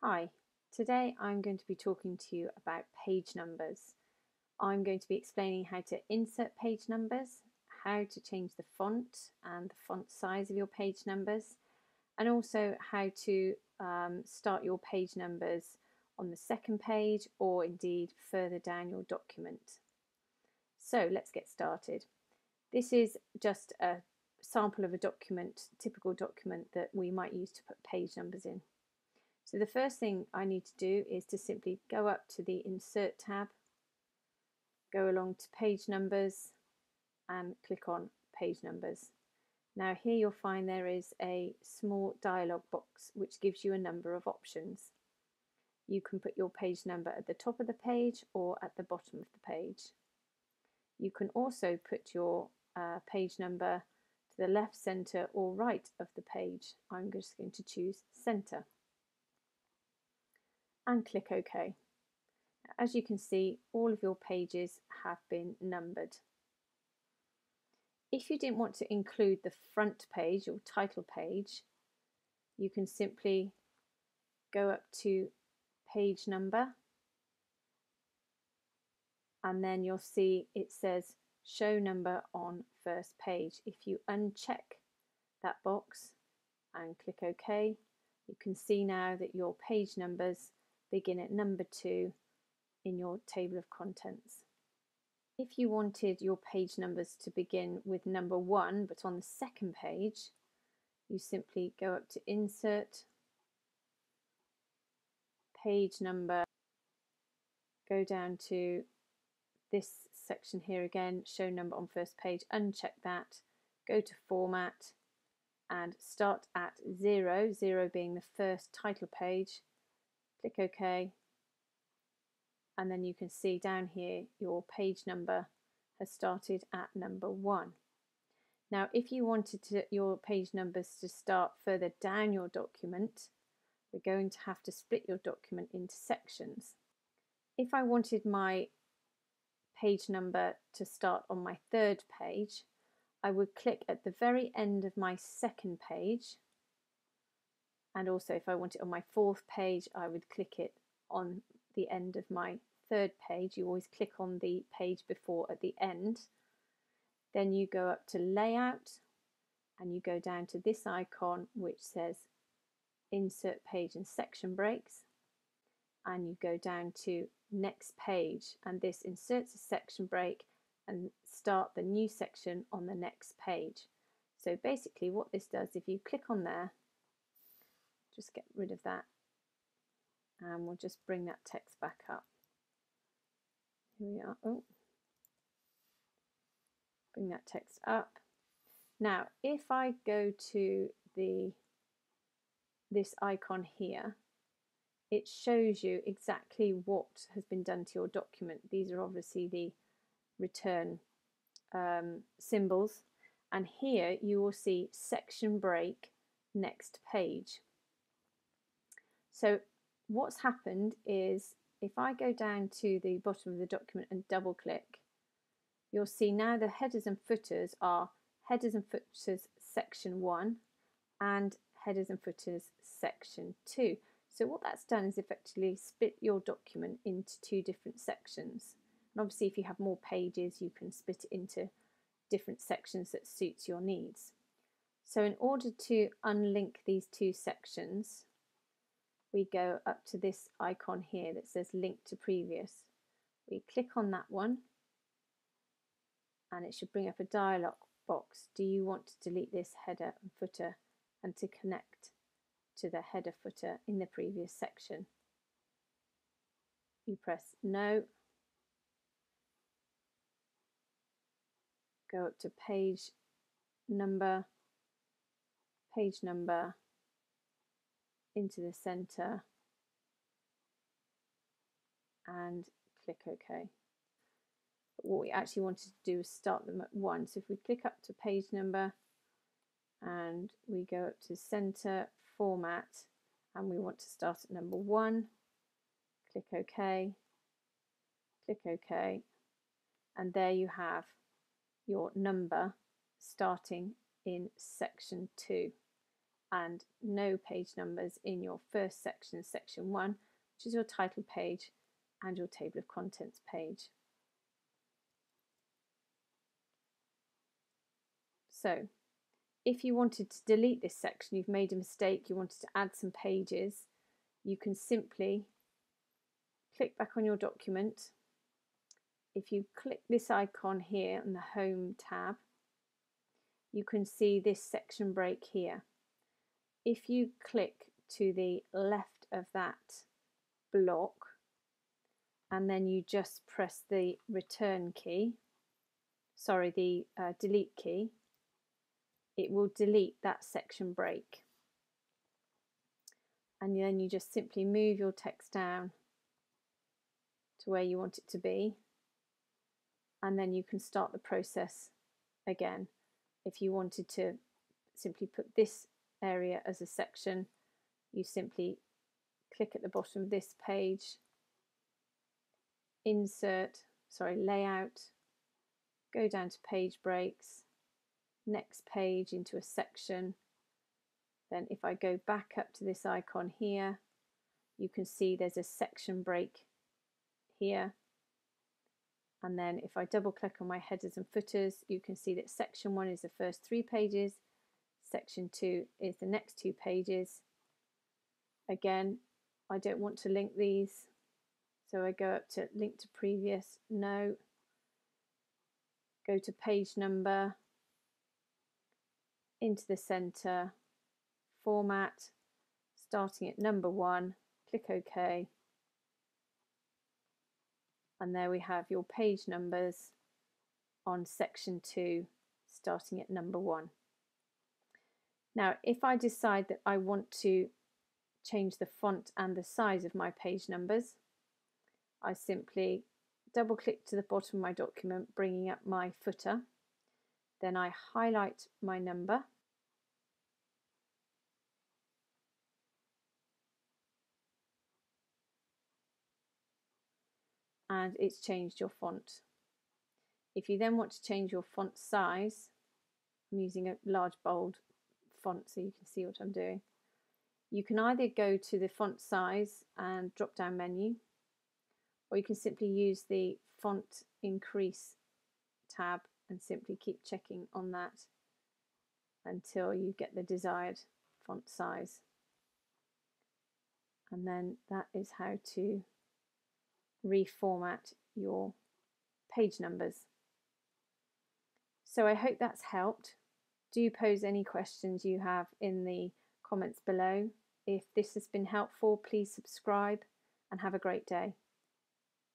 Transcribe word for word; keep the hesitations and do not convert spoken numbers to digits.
Hi, today I'm going to be talking to you about page numbers. I'm going to be explaining how to insert page numbers, how to change the font and the font size of your page numbers, and also how to um, start your page numbers on the second page or indeed further down your document. So let's get started. This is just a sample of a document, typical document that we might use to put page numbers in. So the first thing I need to do is to simply go up to the Insert tab, go along to Page Numbers and click on Page Numbers. Now here you'll find there is a small dialog box which gives you a number of options. You can put your page number at the top of the page or at the bottom of the page. You can also put your uh, page number to the left, centre or right of the page. I'm just going to choose centre. And click OK. As you can see, all of your pages have been numbered. If you didn't want to include the front page, your title page, you can simply go up to Page Number and then you'll see it says Show Number on First Page. If you uncheck that box and click OK, you can see now that your page numbers begin at number two in your table of contents. If you wanted your page numbers to begin with number one but on the second page, you simply go up to Insert, Page Number, go down to this section here again, Show Number on First Page, uncheck that, go to Format and start at zero, zero being the first title page. Click OK, and then you can see down here your page number has started at number one. Now if you wanted to, your page numbers to start further down your document, we're going to have to split your document into sections. If I wanted my page number to start on my third page, I would click at the very end of my second page. And also if I want it on my fourth page, I would click it on the end of my third page. You always click on the page before at the end. Then you go up to Layout and you go down to this icon which says Insert Page and Section Breaks. And you go down to Next Page and this inserts a section break and start the new section on the next page. So basically what this does, if you click on there, just get rid of that and we'll just bring that text back up. Here we are. Oh, bring that text up. Now if I go to the this icon here, it shows you exactly what has been done to your document. These are obviously the return um, symbols, and here you will see Section Break, Next Page. So what's happened is if I go down to the bottom of the document and double click, you'll see now the headers and footers are Headers and Footers Section one and Headers and Footers Section two. So what that's done is effectively split your document into two different sections. And obviously if you have more pages, you can split it into different sections that suits your needs. So in order to unlink these two sections, we go up to this icon here that says Link to Previous. We click on that one and it should bring up a dialog box. Do you want to delete this header and footer and to connect to the header footer in the previous section? You press No, go up to Page Number, Page Number, into the center and click OK. But what we actually wanted to do is start them at one. So if we click up to Page Number and we go up to Center, Format, and we want to start at number one, click OK, click OK, and there you have your number starting in Section two. and no page numbers in your first section, section one, which is your title page and your table of contents page. So if you wanted to delete this section, you've made a mistake, you wanted to add some pages, you can simply click back on your document. If you click this icon here on the Home tab, you can see this section break here. If you click to the left of that block and then you just press the return key, sorry, the uh, delete key, it will delete that section break. And then you just simply move your text down to where you want it to be, and then you can start the process again. If you wanted to simply put this area as a section, you simply click at the bottom of this page, insert, sorry, layout, go down to page breaks, next page into a section. Then if I go back up to this icon here, you can see there's a section break here, and then if I double click on my headers and footers, you can see that section one is the first three pages, section two is the next two pages. Again, I don't want to link these, so I go up to link to previous, no, go to page number, into the center, format, starting at number one, click OK, and there we have your page numbers on section two, starting at number one. Now, if I decide that I want to change the font and the size of my page numbers, I simply double click to the bottom of my document, bringing up my footer. Then I highlight my number, and it's changed your font. If you then want to change your font size, I'm using a large bold font so you can see what I'm doing, you can either go to the font size and drop down menu, or you can simply use the font increase tab and simply keep checking on that until you get the desired font size. And then that is how to reformat your page numbers. So I hope that's helped. Do pose any questions you have in the comments below. If this has been helpful, please subscribe and have a great day.